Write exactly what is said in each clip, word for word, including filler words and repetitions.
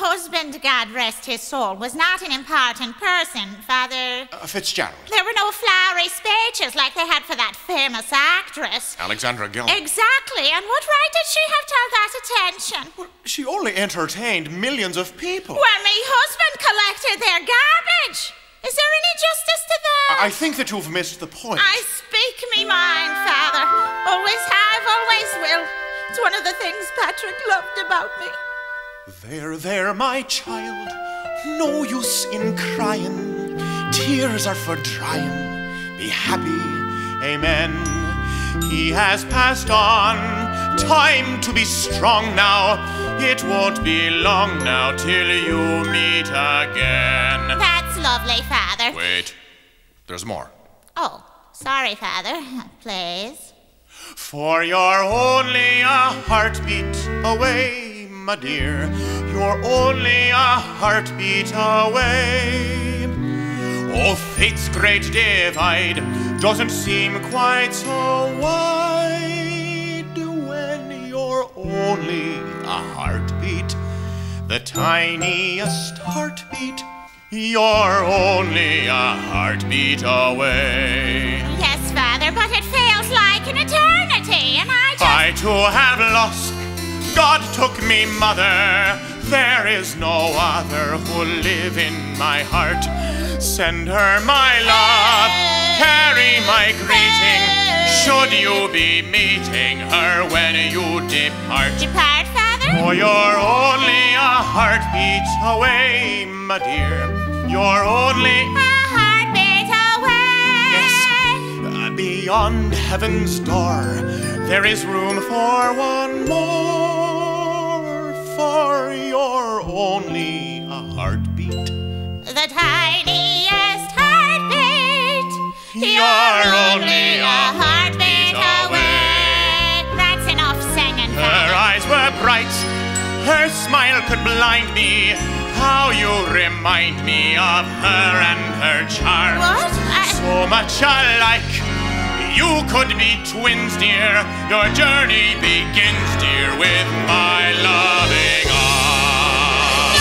husband, God rest his soul, was not an important person, Father... Uh, Fitzgerald. There were no flowery speeches like they had for that famous actress. Alexandra Gill. Exactly, and what right did she have to all that attention? Well, she only entertained millions of people. Well, my husband collected their garbage. Is there any justice to that? I think that you've missed the point. I speak me mind, Father. Always have, always will. It's one of the things Patrick loved about me. There, there, my child, no use in crying. Tears are for drying. Be happy, amen. He has passed on. Time to be strong now. It won't be long now till you meet again. That's lovely, Father. Wait, there's more. Oh, sorry, Father. Please. For you're only a heartbeat away, my dear, you're only a heartbeat away. Oh, fate's great divide doesn't seem quite so wide when you're only a heartbeat, the tiniest heartbeat, you're only a heartbeat away. Yes, Father, but it feels like an eternity, and I just... I too have lost. God took me, mother. There is no other who live in my heart. Send her my love, carry my greeting. Should you be meeting her when you depart? Depart, Father? For you're only a heartbeat away, my dear. You're only a heartbeat away. Yes, beyond heaven's door, there is room for one more. For you're only a heartbeat, the tiniest heartbeat, you're only a heartbeat away. That's enough singing. Her eyes were bright, her smile could blind me. How you remind me of her and her charm. What? I... So much alike. You could be twins, dear. Your journey begins, dear, with my loving arms.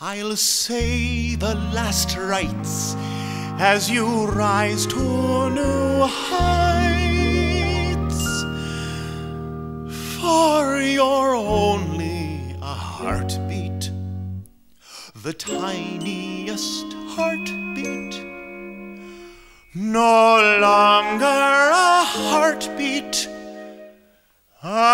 I'll say the last rites as you rise to new heights, for you're only a heartbeat, the tiniest heartbeat, no longer a heartbeat. A